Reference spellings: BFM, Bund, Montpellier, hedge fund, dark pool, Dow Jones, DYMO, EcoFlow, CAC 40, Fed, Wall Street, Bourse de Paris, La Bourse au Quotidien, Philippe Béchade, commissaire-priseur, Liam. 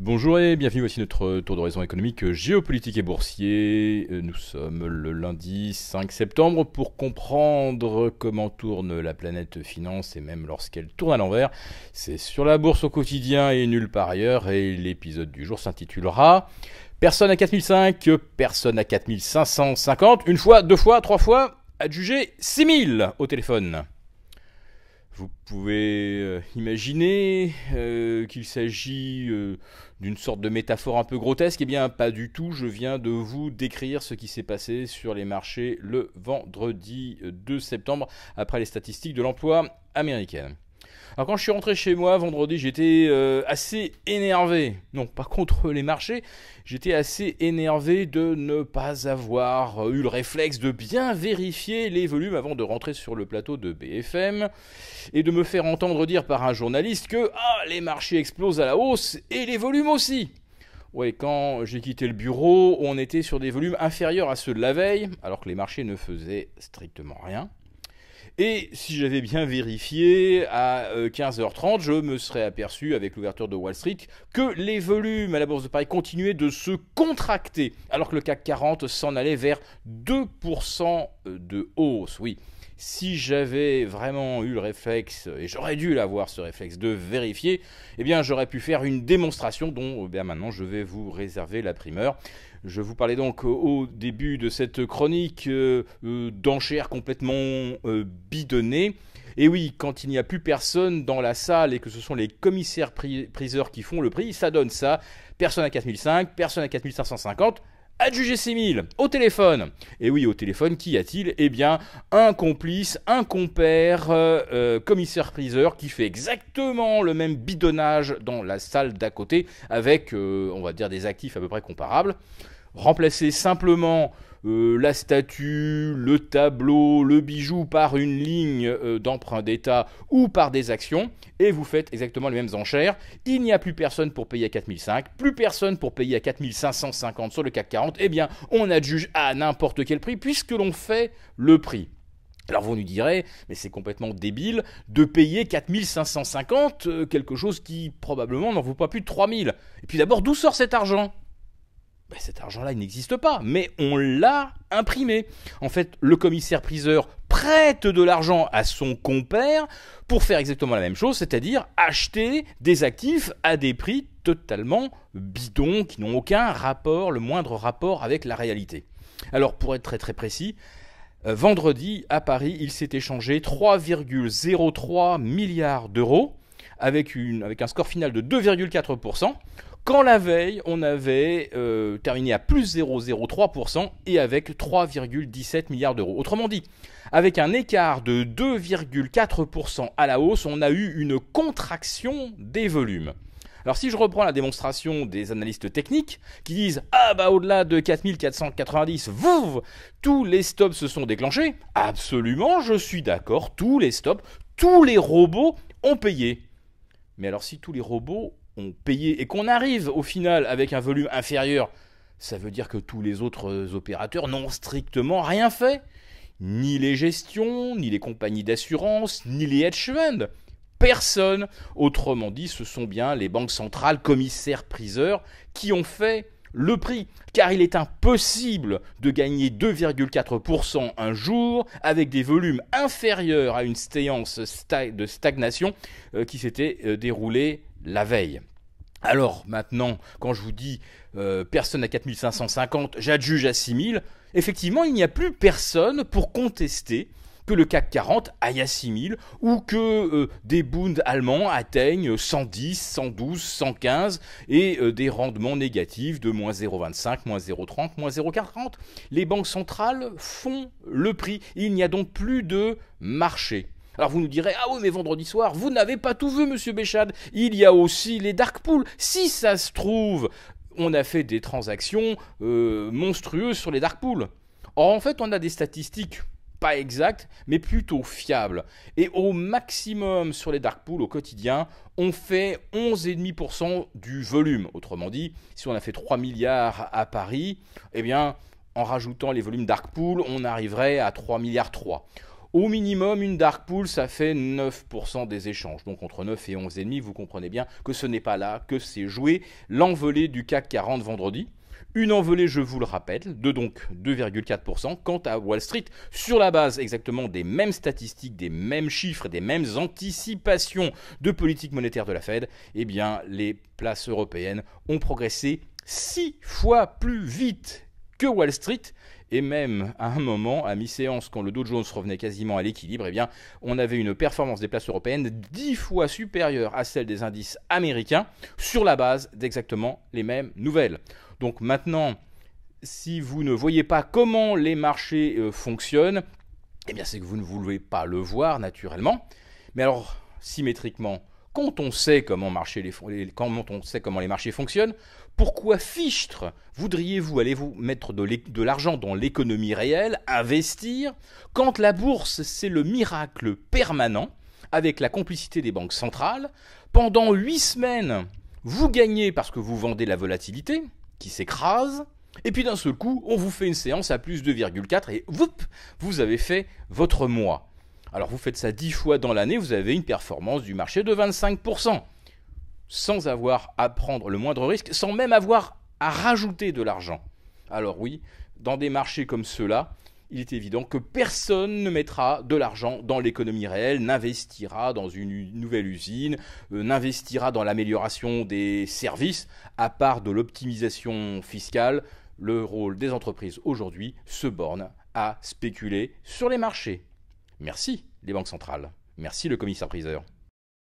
Bonjour et bienvenue, voici notre tour d'horizon économique, géopolitique et boursier. Nous sommes le lundi 5 septembre pour comprendre comment tourne la planète finance et même lorsqu'elle tourne à l'envers. C'est sur la bourse au quotidien et nulle part ailleurs et l'épisode du jour s'intitulera « Personne à 4005, personne à 4550, une fois, deux fois, trois fois, adjugé 6000 au téléphone ». Vous pouvez imaginer qu'il s'agit d'une sorte de métaphore un peu grotesque. Eh bien, pas du tout. Je viens de vous décrire ce qui s'est passé sur les marchés le vendredi 2 septembre après les statistiques de l'emploi américaine. Alors quand je suis rentré chez moi vendredi, j'étais assez énervé. Non, pas contre les marchés. J'étais assez énervé de ne pas avoir eu le réflexe de bien vérifier les volumes avant de rentrer sur le plateau de BFM et de me faire entendre dire par un journaliste que les marchés explosent à la hausse et les volumes aussi. Ouais, quand j'ai quitté le bureau, on était sur des volumes inférieurs à ceux de la veille, alors que les marchés ne faisaient strictement rien. Et si j'avais bien vérifié, à 15h30, je me serais aperçu avec l'ouverture de Wall Street que les volumes à la Bourse de Paris continuaient de se contracter, alors que le CAC 40 s'en allait vers 2% de hausse. Oui, si j'avais vraiment eu le réflexe, et j'aurais dû l'avoir ce réflexe de vérifier, eh bien j'aurais pu faire une démonstration dont maintenant je vais vous réserver la primeur. Je vous parlais donc au début de cette chronique d'enchères complètement bidonnées. Et oui, quand il n'y a plus personne dans la salle et que ce sont les commissaires priseurs qui font le prix, ça donne ça. Personne à 4005, personne à 4550, adjugé 6000, au téléphone. Et oui, au téléphone, qui a-t-il? Eh bien, un complice, un compère, commissaire priseur qui fait exactement le même bidonnage dans la salle d'à côté avec, on va dire, des actifs à peu près comparables. Remplacer simplement la statue, le tableau, le bijou par une ligne d'emprunt d'État ou par des actions et vous faites exactement les mêmes enchères. Il n'y a plus personne pour payer à 4005, plus personne pour payer à 4550 sur le CAC 40. Eh bien, on adjuge à n'importe quel prix puisque l'on fait le prix. Alors vous nous direz, mais c'est complètement débile de payer 4550, quelque chose qui probablement n'en vaut pas plus de 3000. Et puis d'abord, d'où sort cet argent ? Ben cet argent-là, il n'existe pas, mais on l'a imprimé. En fait, le commissaire-priseur prête de l'argent à son compère pour faire exactement la même chose, c'est-à-dire acheter des actifs à des prix totalement bidons, qui n'ont aucun rapport, le moindre rapport avec la réalité. Alors, pour être très précis, vendredi, à Paris, il s'est échangé 3,03 milliards d'euros avec un score final de 2,4%. Quand la veille, on avait terminé à plus 0,03% et avec 3,17 milliards d'euros. Autrement dit, avec un écart de 2,4% à la hausse, on a eu une contraction des volumes. Alors si je reprends la démonstration des analystes techniques qui disent « Ah bah au-delà de 4490, vouf, tous les stops se sont déclenchés », absolument, je suis d'accord, tous les stops, tous les robots ont payé. Mais alors si tous les robots ont payé et qu'on arrive au final avec un volume inférieur, ça veut dire que tous les autres opérateurs n'ont strictement rien fait. Ni les gestions, ni les compagnies d'assurance, ni les hedge funds. Personne. Autrement dit, ce sont bien les banques centrales, commissaires, priseurs qui ont fait le prix. Car il est impossible de gagner 2,4% un jour avec des volumes inférieurs à une séance de stagnation qui s'était déroulée la veille. Alors maintenant, quand je vous dis personne à 4550, j'adjuge à 6000, effectivement, il n'y a plus personne pour contester que le CAC 40 aille à 6000 ou que des Bunds allemands atteignent 110, 112, 115 et des rendements négatifs de moins 0,25, moins 0,30, moins 0,40. Les banques centrales font le prix. Il n'y a donc plus de marché. Alors vous nous direz, ah oui, mais vendredi soir, vous n'avez pas tout vu, monsieur Béchade. Il y a aussi les dark pools. Si ça se trouve, on a fait des transactions monstrueuses sur les dark pools. Or, en fait, on a des statistiques pas exactes, mais plutôt fiables. Et au maximum sur les dark pools au quotidien, on fait 11,5% du volume. Autrement dit, si on a fait 3 milliards à Paris, eh bien, en rajoutant les volumes dark pool, on arriverait à 3,3 milliards. Au minimum, une dark pool, ça fait 9% des échanges. Donc entre 9 et 11,5, vous comprenez bien que ce n'est pas là que s'est joué l'envolée du CAC 40 vendredi. Une envolée, je vous le rappelle, de donc 2,4%. Quant à Wall Street, sur la base exactement des mêmes statistiques, des mêmes chiffres, des mêmes anticipations de politique monétaire de la Fed, eh bien les places européennes ont progressé 6 fois plus vite que Wall Street. Et même à un moment, à mi-séance, quand le Dow Jones revenait quasiment à l'équilibre, eh bien, on avait une performance des places européennes 10 fois supérieure à celle des indices américains sur la base d'exactement les mêmes nouvelles. Donc maintenant, si vous ne voyez pas comment les marchés fonctionnent, eh bien c'est que vous ne voulez pas le voir naturellement. Mais alors, symétriquement, quand on sait comment, les marchés fonctionnent, pourquoi fichtre voudriez-vous aller vous mettre de l'argent dans l'économie réelle, investir, quand la bourse, c'est le miracle permanent, avec la complicité des banques centrales? Pendant 8 semaines, vous gagnez parce que vous vendez la volatilité qui s'écrase, et puis d'un seul coup, on vous fait une séance à plus 2,4 et vous avez fait votre mois. Alors vous faites ça 10 fois dans l'année, vous avez une performance du marché de 25%, sans avoir à prendre le moindre risque, sans même avoir à rajouter de l'argent. Alors oui, dans des marchés comme ceux-là, il est évident que personne ne mettra de l'argent dans l'économie réelle, n'investira dans une nouvelle usine, n'investira dans l'amélioration des services, à part de l'optimisation fiscale. Le rôle des entreprises aujourd'hui se borne à spéculer sur les marchés. Merci les banques centrales, merci le commissaire-priseur.